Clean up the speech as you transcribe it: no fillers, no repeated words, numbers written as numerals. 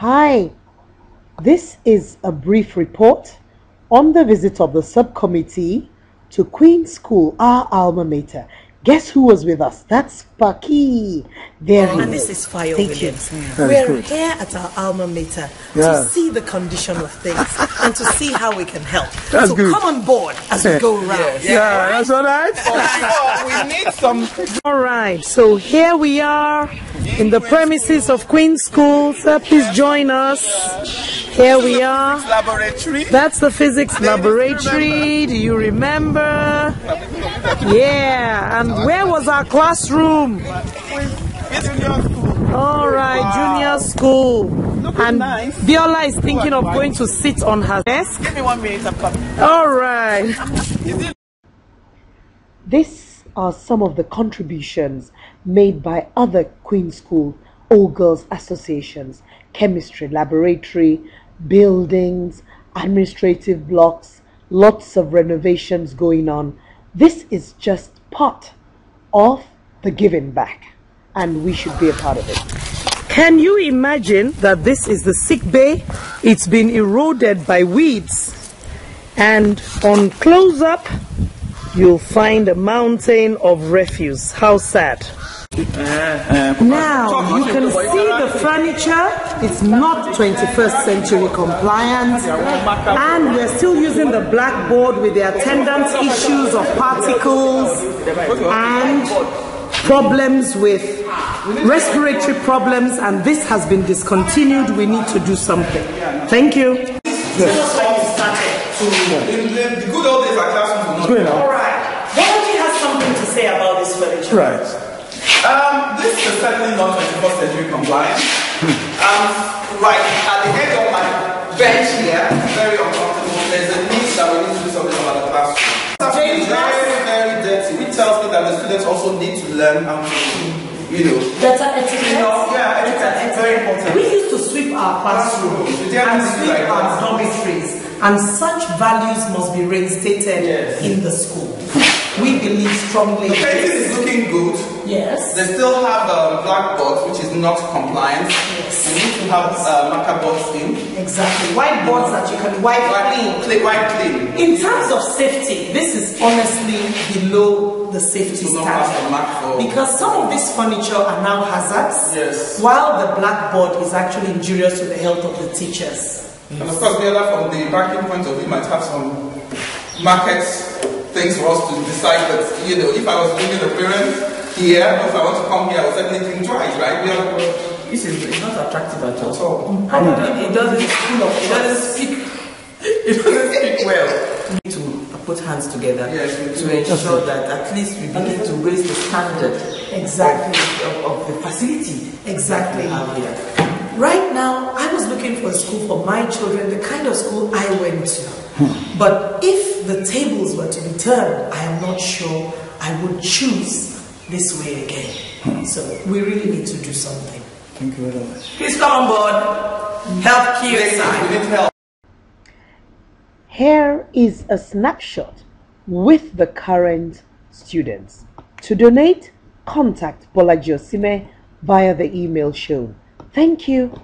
Hi, this is a brief report on the visit of the subcommittee to Queen's School, our alma mater. Guess who was with us? That's Paki. There he is. And this is Fayo Williams. We're here at our alma mater to see the condition of things and to see how we can help. That's so good. Come on board as we go around. Yeah, that's all right. We need some. All right, so here we are in the premises of Queen's School. Sir, please join us. Here we are. That's the physics laboratory. Do you remember? Yeah. And where was our classroom? All right, junior school. And Biola is thinking of going to sit on her desk. Give me 1 minute, I'm coming. All right. These are some of the contributions made by other Queen's School All Girls Associations: chemistry laboratory, buildings, administrative blocks, lots of renovations going on. This is just part of the giving back, and we should be a part of it. Can you imagine that this is the sick bay? It's been eroded by weeds, and on close up you'll find a mountain of refuse. How sad. Now you can see the furniture. It's not 21st century compliant, and we're still using the blackboard with the attendant issues of particles and problems with respiratory problems, and this has been discontinued. We need to do something. Thank you. The good old days are classrooms. All right. Bolaji has something to say about this furniture. Right. This is certainly not 21st century compliant. Right at the end of my bench here, very uncomfortable. There's a need that we need to do something about the classroom. It's very, very dirty. It tells me that the students also need to learn how to, better etiquette. Etiquette. Very important. We used to sweep our classrooms and sweep our dormitories, and such values must be reinstated in the school. We believe strongly. The painting is looking good. Yes. They still have a blackboard which is not compliant. Yes. You need to have marker boards in. Exactly. Whiteboards that you can wipe clean. In terms of safety, this is honestly below the safety standard, because some of this furniture are now hazards. Yes. While the blackboard is actually injurious to the health of the teachers. Yes. And of course, the other, from the banking point of view, might have some markets. Things for us to decide that, if I was bringing a parent here, if I want to come here, I would certainly think twice, right? This is not attractive at all. Probably it doesn't speak well. We need to put hands together to ensure that at least we begin to raise the standard of the facility. Exactly. Right now, I was looking for a school for my children, the kind of school I went to. But if the tables were to be turned, I am not sure I would choose this way again. So we really need to do something. Thank you very much. Please come on board. Help QSI. Here is a snapshot with the current students. To donate, contact Bolaji Osime via the email shown. Thank you.